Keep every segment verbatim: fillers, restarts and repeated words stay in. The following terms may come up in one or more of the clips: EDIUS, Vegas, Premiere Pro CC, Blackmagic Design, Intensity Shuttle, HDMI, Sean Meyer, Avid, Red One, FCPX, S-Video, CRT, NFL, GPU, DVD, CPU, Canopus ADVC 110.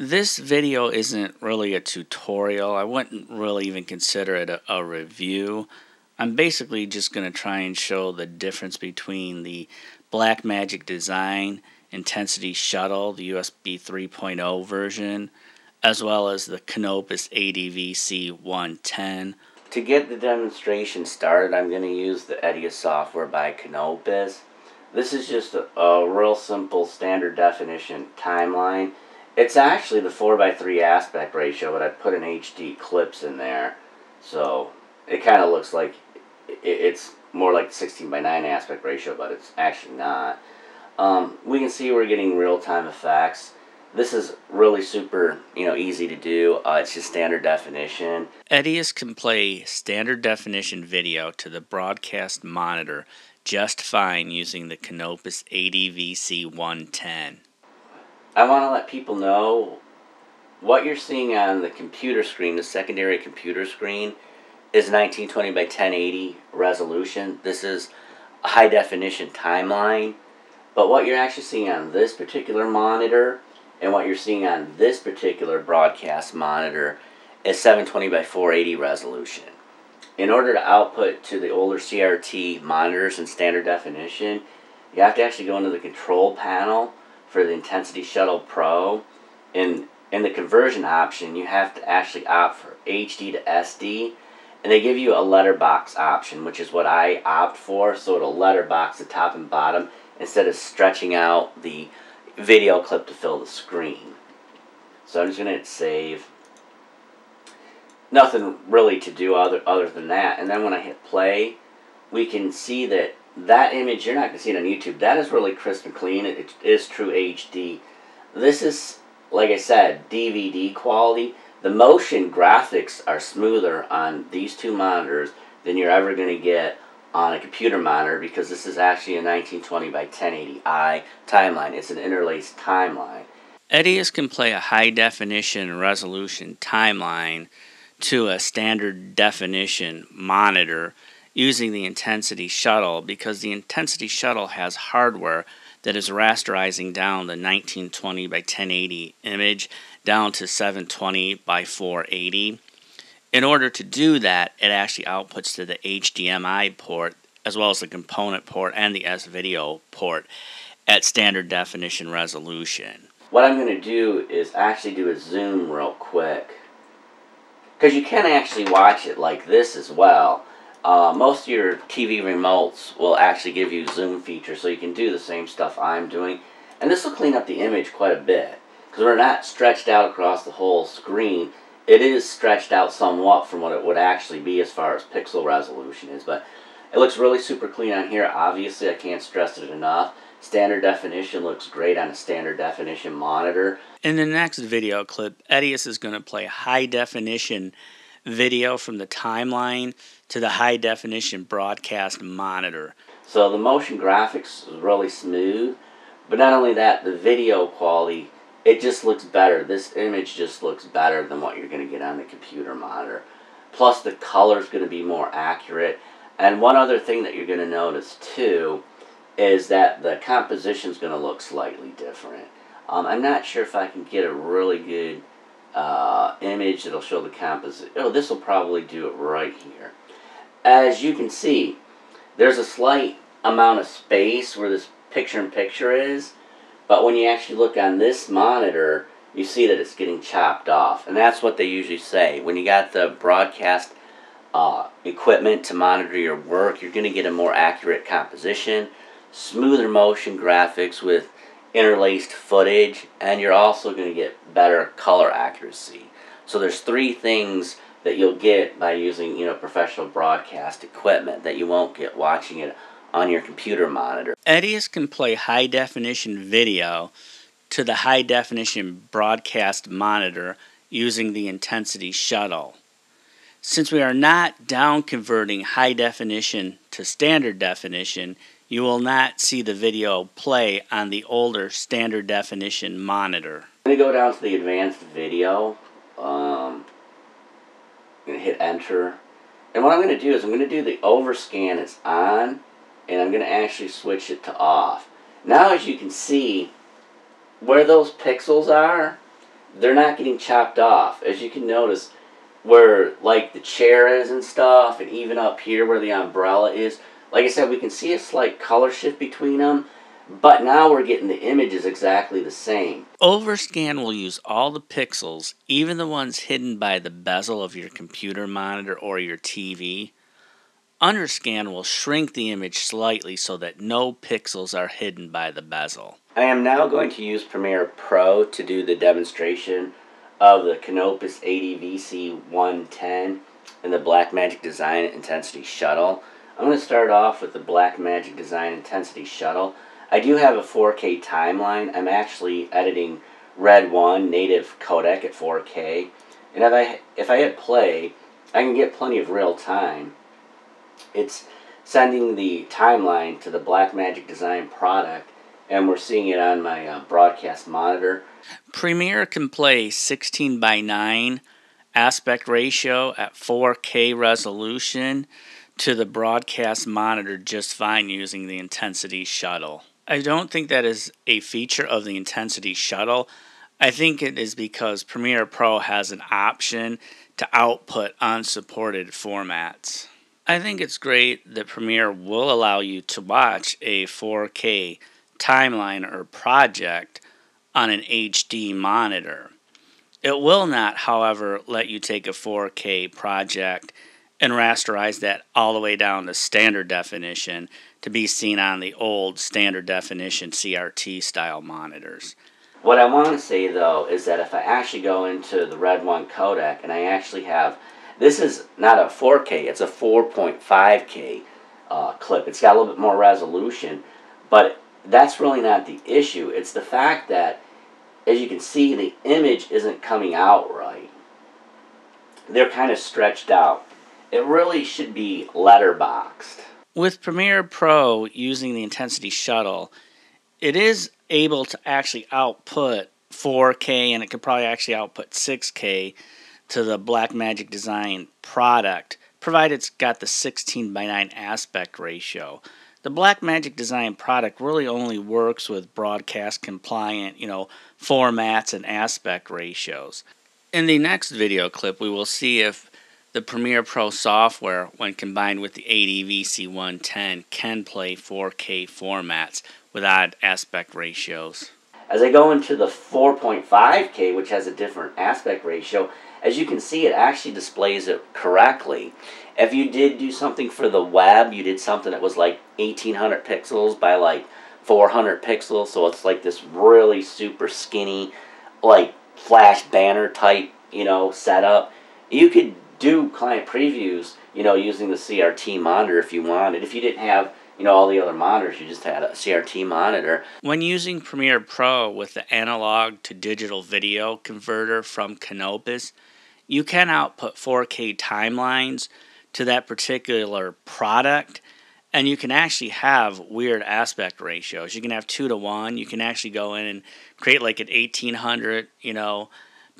This video isn't really a tutorial. I wouldn't really even consider it a, a review. I'm basically just going to try and show the difference between the Blackmagic Design Intensity Shuttle, the U S B three point oh version, as well as the Canopus A D V C one ten. To get the demonstration started, I'm going to use the EDIUS software by Canopus. This is just a, a real simple standard definition timeline. It's actually the four by three aspect ratio, but I put an H D clips in there, so it kind of looks like it's more like sixteen by nine aspect ratio, but it's actually not. Um, we can see we're getting real-time effects. This is really super, you know, easy to do. Uh, it's just standard definition. EDIUS can play standard definition video to the broadcast monitor just fine using the Canopus A D V C one ten. I want to let people know what you're seeing on the computer screen, the secondary computer screen, is nineteen twenty by ten eighty resolution. This is a high definition timeline. But what you're actually seeing on this particular monitor and what you're seeing on this particular broadcast monitor is seven twenty by four eighty resolution. In order to output to the older C R T monitors in standard definition, you have to actually go into the control panel for the Intensity Shuttle Pro, and in the conversion option you have to actually opt for H D to S D, and they give you a letterbox option, which is what I opt for, so it'll letterbox the top and bottom instead of stretching out the video clip to fill the screen. So I'm just going to hit save. Nothing really to do other, other than that, and then when I hit play, we can see that that image, you're not going to see it on YouTube, that is really crisp and clean. It is true H D. This is, like I said, D V D quality. The motion graphics are smoother on these two monitors than you're ever going to get on a computer monitor, because this is actually a nineteen twenty by ten eighty i timeline. It's an interlaced timeline. EDIUS can play a high-definition resolution timeline to a standard definition monitor using the Intensity Shuttle, because the Intensity Shuttle has hardware that is rasterizing down the nineteen twenty by ten eighty image down to seven twenty by four eighty. In order to do that, it actually outputs to the H D M I port as well as the component port and the S-Video port at standard definition resolution. What I'm going to do is actually do a zoom real quick, because you can actually watch it like this as well. Uh, most of your T V remotes will actually give you zoom feature, so you can do the same stuff I'm doing. And this will clean up the image quite a bit, because we're not stretched out across the whole screen. It is stretched out somewhat from what it would actually be as far as pixel resolution is, but it looks really super clean on here. Obviously, I can't stress it enough. Standard definition looks great on a standard definition monitor. In the next video clip, EDIUS is going to play high definition video from the timeline to the high definition broadcast monitor. So the motion graphics is really smooth, but not only that, the video quality, it just looks better. This image just looks better than what you're going to get on the computer monitor. Plus the color is going to be more accurate. And one other thing that you're going to notice too is that the composition is going to look slightly different. Um, I'm not sure if I can get a really good Uh, image that'll show the composition. Oh, this will probably do it right here. As you can see, there's a slight amount of space where this picture-in-picture is, but when you actually look on this monitor, you see that it's getting chopped off, and that's what they usually say. When you got the broadcast uh, equipment to monitor your work, you're going to get a more accurate composition, smoother motion graphics with interlaced footage, and you're also going to get better color accuracy. So there's three things that you'll get by using, you know, professional broadcast equipment that you won't get watching it on your computer monitor. EDIUS can play high definition video to the high definition broadcast monitor using the Intensity Shuttle. Since we are not down converting high definition to standard definition, you will not see the video play on the older standard definition monitor. I'm going to go down to the advanced video. Um, I'm going to hit enter. And what I'm going to do is I'm going to do the overscan is on, and I'm going to actually switch it to off. Now as you can see, where those pixels are, they're not getting chopped off. As you can notice, where like the chair is and stuff, and even up here where the umbrella is, like I said, we can see a slight color shift between them, but now we're getting the images exactly the same. Overscan will use all the pixels, even the ones hidden by the bezel of your computer monitor or your T V. Underscan will shrink the image slightly so that no pixels are hidden by the bezel. I am now going to use Premiere Pro to do the demonstration of the Canopus A D V C one ten and the Blackmagic Design Intensity Shuttle. I'm going to start off with the Blackmagic Design Intensity Shuttle. I do have a four K timeline. I'm actually editing Red One native codec at four K. And if I, if I hit play, I can get plenty of real time. It's sending the timeline to the Blackmagic Design product, and we're seeing it on my uh, broadcast monitor. Premiere can play sixteen by nine aspect ratio at four K resolution to the broadcast monitor just fine using the Intensity Shuttle. I don't think that is a feature of the Intensity Shuttle. I think it is because Premiere Pro has an option to output unsupported formats. I think it's great that Premiere will allow you to watch a four K timeline or project on an H D monitor. It will not, however, let you take a four K project and rasterize that all the way down to standard definition to be seen on the old standard definition C R T style monitors. What I want to say though is that if I actually go into the Red One codec and I actually have, this is not a four K, it's a four point five K uh, clip. It's got a little bit more resolution, but that's really not the issue. It's the fact that, as you can see, the image isn't coming out right. They're kind of stretched out. It really should be letterboxed. With Premiere Pro using the Intensity Shuttle, it is able to actually output four K, and it could probably actually output six K to the Blackmagic Design product, provided it's got the sixteen by nine aspect ratio. The Blackmagic Design product really only works with broadcast compliant, you know, formats and aspect ratios. In the next video clip, we will see if the Premiere Pro software, when combined with the A D V C one ten, can play four K formats with odd aspect ratios. As I go into the four point five K, which has a different aspect ratio, as you can see, it actually displays it correctly. If you did do something for the web, you did something that was like eighteen hundred pixels by like four hundred pixels, so it's like this really super skinny, like flash banner type, you know, setup. You could do client previews, you know, using the C R T monitor if you wanted. If you didn't have, you know, all the other monitors, you just had a C R T monitor. When using Premiere Pro with the analog to digital video converter from Canopus, you can output four K timelines to that particular product, and you can actually have weird aspect ratios. You can have two to one. You can actually go in and create like an eighteen hundred, you know,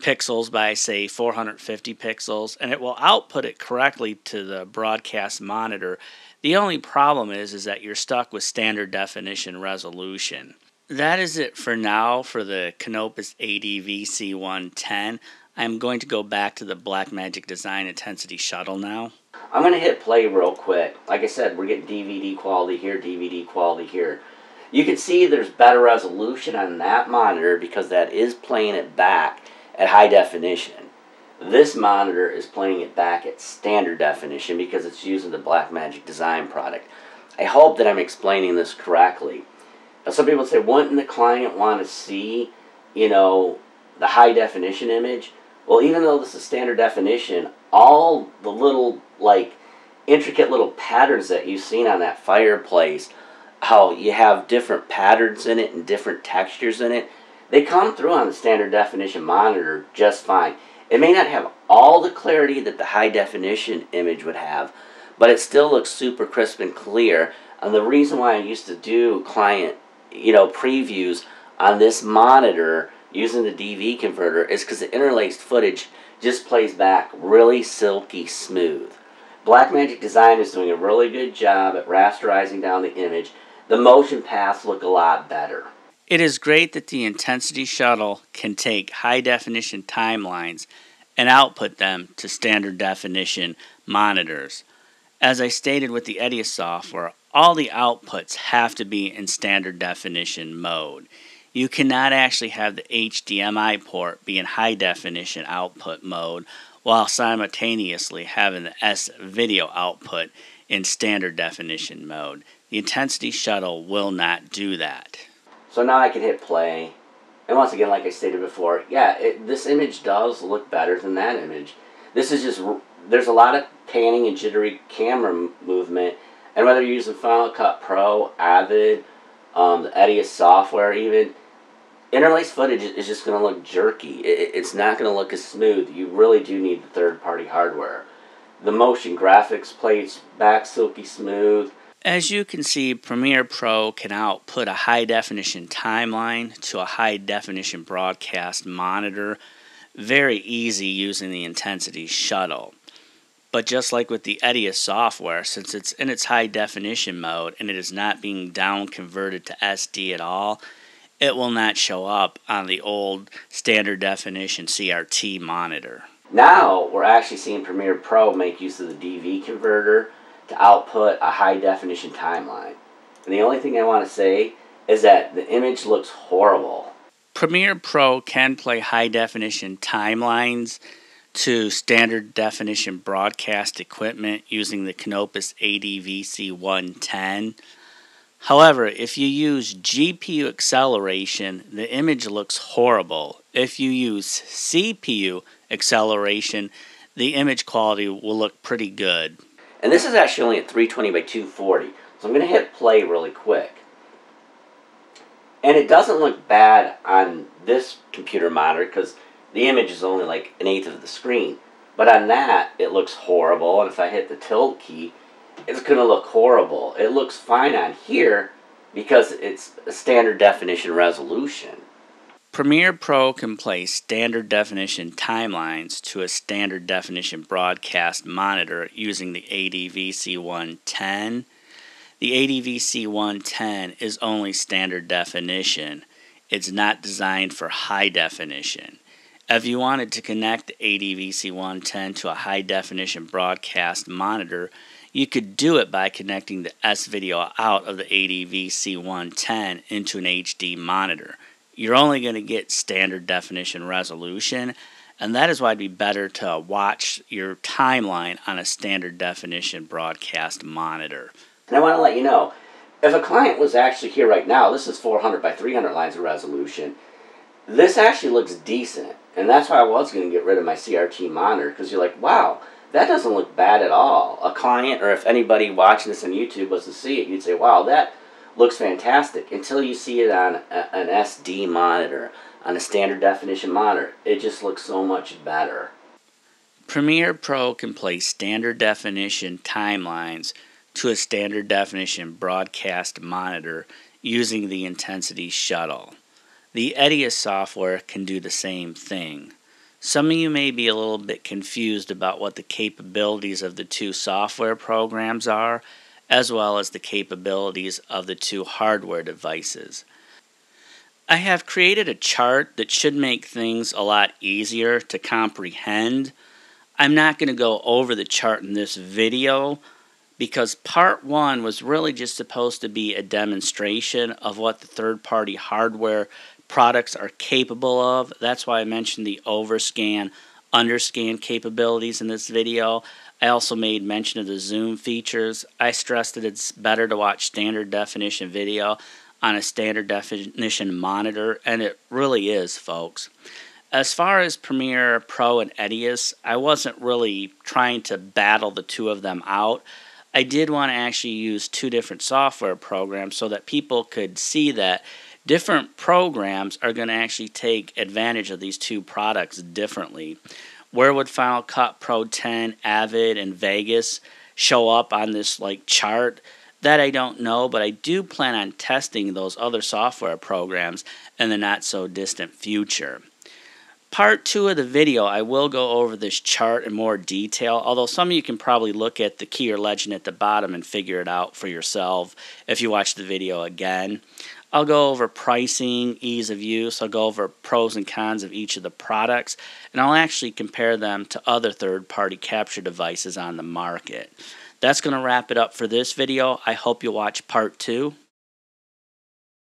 pixels by, say, four hundred fifty pixels, and it will output it correctly to the broadcast monitor. The only problem is, is that you're stuck with standard definition resolution. That is it for now for the Canopus A D V C one ten. I'm going to go back to the Blackmagic Design Intensity Shuttle now. I'm going to hit play real quick. Like I said, we're getting D V D quality here, D V D quality here. You can see there's better resolution on that monitor because that is playing it back at high definition. This monitor is playing it back at standard definition because it's using the Blackmagic Design product. I hope that I'm explaining this correctly. Now, some people say, wouldn't the client want to see, you know, the high definition image? Well, even though this is standard definition, all the little, like, intricate little patterns that you've seen on that fireplace, how you have different patterns in it and different textures in it, they come through on the standard definition monitor just fine. It may not have all the clarity that the high definition image would have, but it still looks super crisp and clear. And the reason why I used to do client, you know, previews on this monitor using the D V converter is because the interlaced footage just plays back really silky smooth. Blackmagic Design is doing a really good job at rasterizing down the image. The motion paths look a lot better. It is great that the Intensity Shuttle can take high-definition timelines and output them to standard-definition monitors. As I stated with the EDIUS software, all the outputs have to be in standard-definition mode. You cannot actually have the H D M I port be in high-definition output mode while simultaneously having the S-video output in standard-definition mode. The Intensity Shuttle will not do that. So now I can hit play, and once again, like I stated before, yeah, it, this image does look better than that image. This is just, there's a lot of panning and jittery camera movement, and whether you're using Final Cut Pro, Avid, um, the EDIUS software even, interlaced footage is just going to look jerky. It, it's not going to look as smooth. You really do need the third-party hardware. The motion graphics plays back silky smooth. As you can see, Premiere Pro can output a high-definition timeline to a high-definition broadcast monitor very easy using the Intensity Shuttle. But just like with the EDIUS software, since it's in its high-definition mode and it is not being down-converted to S D at all, it will not show up on the old standard-definition C R T monitor. Now, we're actually seeing Premiere Pro make use of the D V converter to output a high-definition timeline. And the only thing I want to say is that the image looks horrible. Premiere Pro can play high-definition timelines to standard-definition broadcast equipment using the Canopus A D V C one ten. However, if you use G P U acceleration, the image looks horrible. If you use C P U acceleration, the image quality will look pretty good. And this is actually only at three twenty by two forty, so I'm going to hit play really quick. And it doesn't look bad on this computer monitor because the image is only like an eighth of the screen. But on that, it looks horrible, and if I hit the tilde key, it's going to look horrible. It looks fine on here because it's a standard definition resolution. Premiere Pro can play standard definition timelines to a standard definition broadcast monitor using the A D V C one ten. The A D V C one ten is only standard definition. It's not designed for high definition. If you wanted to connect the A D V C one ten to a high definition broadcast monitor, you could do it by connecting the S-video out of the A D V C one ten into an H D monitor. You're only going to get standard definition resolution, and that is why it'd be better to watch your timeline on a standard definition broadcast monitor. And I want to let you know, if a client was actually here right now, this is four hundred by three hundred lines of resolution, this actually looks decent, and that's why I was going to get rid of my C R T monitor, because you're like, wow, that doesn't look bad at all. A client, or if anybody watching this on YouTube was to see it, you'd say, wow, that looks fantastic until you see it on a, an S D monitor, on a standard definition monitor. It just looks so much better. Premiere Pro can play standard definition timelines to a standard definition broadcast monitor using the Intensity Shuttle. The EDIUS software can do the same thing. Some of you may be a little bit confused about what the capabilities of the two software programs are, as well as the capabilities of the two hardware devices. I have created a chart that should make things a lot easier to comprehend. I'm not going to go over the chart in this video because part one was really just supposed to be a demonstration of what the third-party hardware products are capable of. That's why I mentioned the overscan, underscan capabilities in this video. I also made mention of the zoom features. I stressed that it's better to watch standard definition video on a standard definition monitor, and it really is, folks. As far as Premiere Pro and EDIUS, I wasn't really trying to battle the two of them out. I did want to actually use two different software programs so that people could see that different programs are going to actually take advantage of these two products differently. Where would Final Cut Pro ten, Avid, and Vegas show up on this like chart? That I don't know, but I do plan on testing those other software programs in the not-so-distant future. Part two of the video, I will go over this chart in more detail, although some of you can probably look at the key or legend at the bottom and figure it out for yourself if you watch the video again. I'll go over pricing, ease of use. I'll go over pros and cons of each of the products, and I'll actually compare them to other third-party capture devices on the market. That's going to wrap it up for this video. I hope you watch part two.